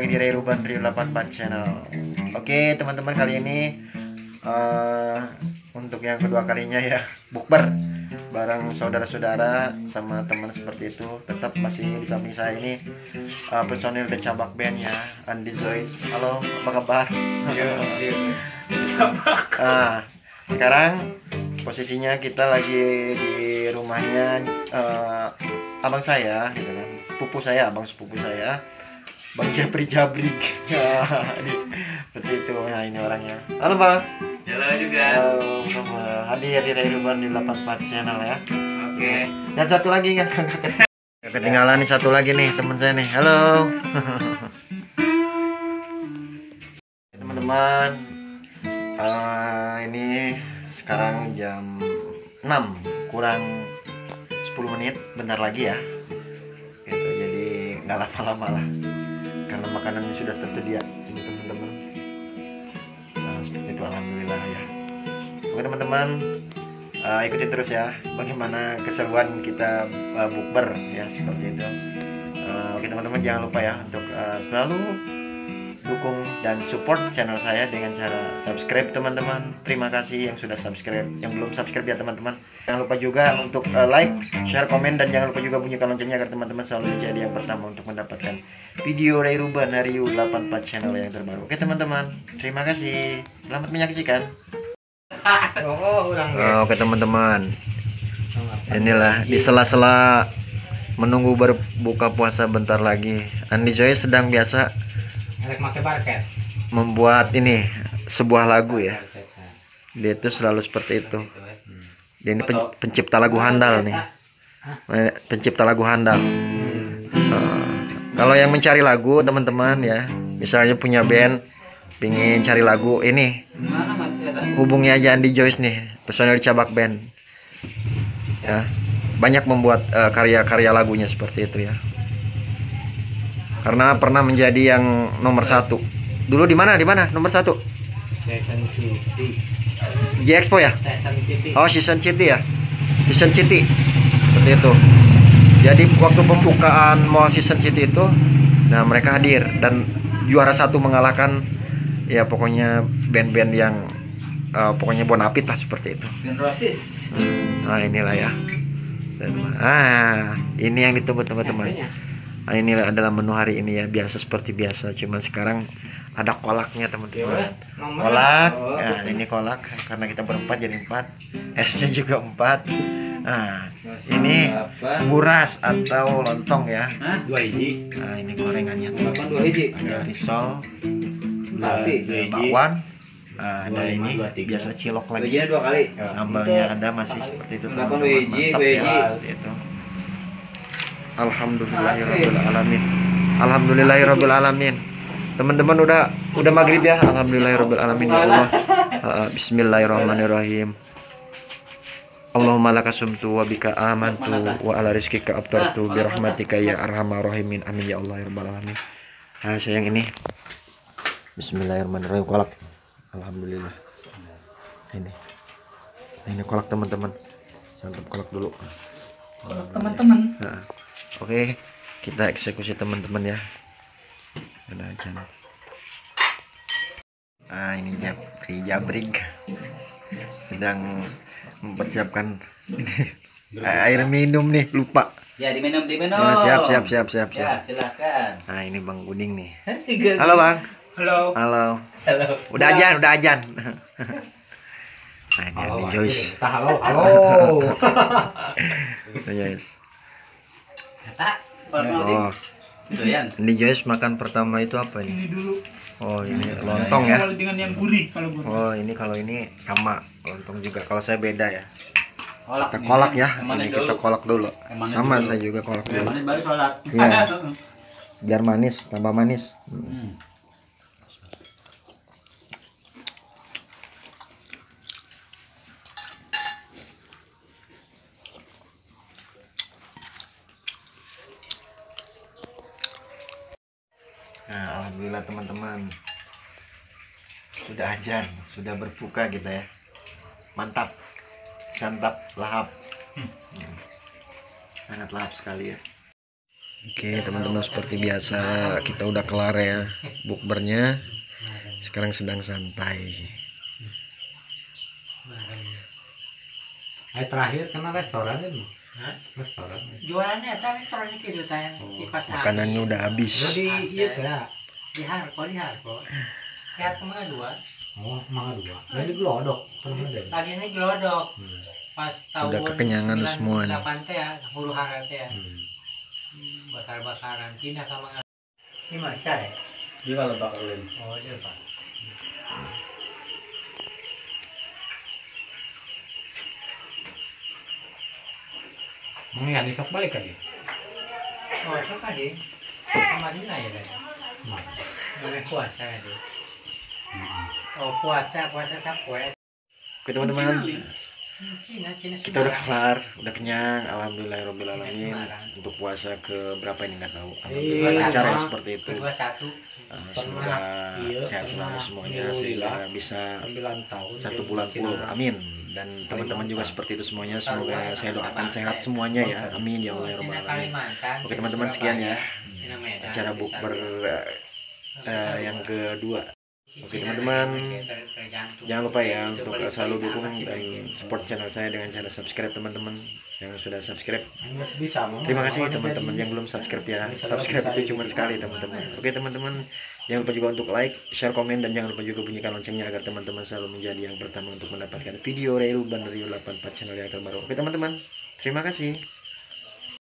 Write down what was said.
Di Rey Rubenriyu84 channel. Oke, teman-teman, kali ini untuk yang kedua kalinya ya bukber bareng saudara-saudara sama teman seperti itu. Tetap masih di samping saya ini personil The Cabak Band ya, Andy Joyce. Halo, apa kabar? Sekarang posisinya kita lagi di rumahnya abang saya, gitu kan. Abang sepupu saya. Bang Jabrik ya, seperti itu. Nah, ini orangnya. Halo Bang. Halo juga. Halo semua. Hadir di Rey Rubenriyu84 channel ya. Oke. Dan satu lagi nggak ketinggalan nih, satu lagi nih teman saya nih. Halo. Teman-teman, ini sekarang jam 6 kurang 10 menit, bentar lagi ya. Gitu, jadi nggak lama-lama lah. Karena makanannya sudah tersedia ini teman-teman. Nah, seperti itu, alhamdulillah ya. Oke teman-teman, ikuti terus ya bagaimana keseruan kita bukber ya, seperti itu. Oke teman-teman, jangan lupa ya untuk selalu dukung dan support channel saya dengan cara subscribe teman-teman. Terima kasih yang sudah subscribe. Yang belum subscribe ya teman-teman, jangan lupa juga untuk like, share, komen, dan jangan lupa juga bunyikan loncengnya agar teman-teman selalu jadi yang pertama untuk mendapatkan video Rey Rubenriyu84 channel yang terbaru. Oke teman-teman, terima kasih, selamat menyaksikan. Oke teman-teman, inilah di sela-sela menunggu berbuka puasa bentar lagi, Andy Joyce sedang biasa membuat ini sebuah lagu ya. Dia itu selalu seperti itu. Dia ini pencipta lagu handal nih. Pencipta lagu handal. Kalau yang mencari lagu teman-teman ya, misalnya punya band, pingin cari lagu ini, hubungi aja Andy Joyce nih, personil Cabak Band. Ya, banyak membuat karya-karya lagunya seperti itu ya. Karena pernah menjadi yang nomor 1 dulu di mana nomor 1 G-Expo ya. Oh, Season City seperti itu. Jadi waktu pembukaan mall Season City itu, nah mereka hadir dan juara 1 mengalahkan ya, pokoknya band-band yang pokoknya bonafit lah seperti itu. Nah inilah ya, ini yang ditunggu teman-teman. Nah, ini adalah menu hari ini ya, biasa seperti biasa, cuman sekarang ada kolaknya teman-teman. Kolak, nah ini kolak karena kita berempat jadi 4, esnya juga 4. Nah ini buras atau lontong ya. Nah ini gorengannya teman-teman, ada risol, bakwan, ada ini biasa cilok lagi, sambalnya ada masih seperti itu teman-teman, mantap ya itu. Alhamdulillahirrabbilalamin. Alhamdulillahirrabbilalamin. Teman-teman udah maghrib ya. Alhamdulillahirrabbilalamin ya Allah. Bismillahirrahmanirrahim. Allahumma lakasumtu wa bika amantu wa ala rizkika abtartu birahmatika ya arhamar rahimin. Amin ya Allah ya rabbal alamin. Nah, sayang ini. Bismillahirrahmanirrahim. Kolak. Alhamdulillah. Ini kolak teman-teman. Santap kolak dulu. Kolak teman-teman. Nah. Oke, kita eksekusi teman-teman ya. Nah, ini Jabrik sedang mempersiapkan air minum nih, lupa. Ya, diminum. Ya, siap. Ya, silakan. Nah, ini Bang Kuning nih. Halo, Bang. Halo. Udah ajan. Nah, ini Joyce. Halo. Joyce. Oh. Ini Joyce makan pertama itu apa ini? Oh, ini lontong ya. Oh, ini kalau ini sama lontong juga. Kalau saya beda ya. Kita kolak ya. Ini kita kolak dulu. Sama saya juga kolak dulu. biar manis, tambah manis. Nah, alhamdulillah teman-teman, sudah azan, sudah berbuka kita ya. Mantap, santap, lahap. Sangat lahap sekali ya. Oke teman-teman, seperti biasa kita udah kelar ya bukbernya. Sekarang sedang santai. Hari terakhir kena restoran itu. Hah? Restoran. Jualannya tapi restorannya gitu tayang kipas. Makanannya udah habis. Jadi iya dah. Di harko. Kayak kemana dua? Oh, mangga dua. Jadi glodok, tadinya glodok. Pas tahun udah kekenyangan semua nih. Ya, huru hara teh ya. Bakar-bakaran pindah sama ini maca ya. Dia kalau bakarin. Oh, dia Pak. Mungkin besok balik lagi. Oh, besok tadi. Kemarin aja deh. Mulai puasa ya deh. Oh, puasa sampai. Oke teman-teman, kita udah kelar, udah kenyang, alhamdulillahirobbilalamin. Untuk puasa ke berapa ini nggak tahu. Alhamdulillah caranya seperti itu. Semoga sehat selalu semuanya sehingga bisa 1 bulan full. Amin. Dan teman-teman juga seperti itu semuanya. Semoga saya doakan sehat semuanya ya. Amin ya Allah robbal alamin. Oke teman-teman, sekian ya acara bukber yang kedua. Oke teman-teman, jangan lupa ya untuk selalu dukung dan support channel saya dengan cara subscribe teman-teman. Yang sudah subscribe, terima kasih teman-teman. Yang belum subscribe ya, subscribe itu cuma sekali teman-teman. Oke teman-teman, jangan lupa juga untuk like, share, komen, dan jangan lupa juga bunyikan loncengnya agar teman-teman selalu menjadi yang pertama untuk mendapatkan video Rey Rubenriyu84 channel yang terbaru. Oke teman-teman, terima kasih.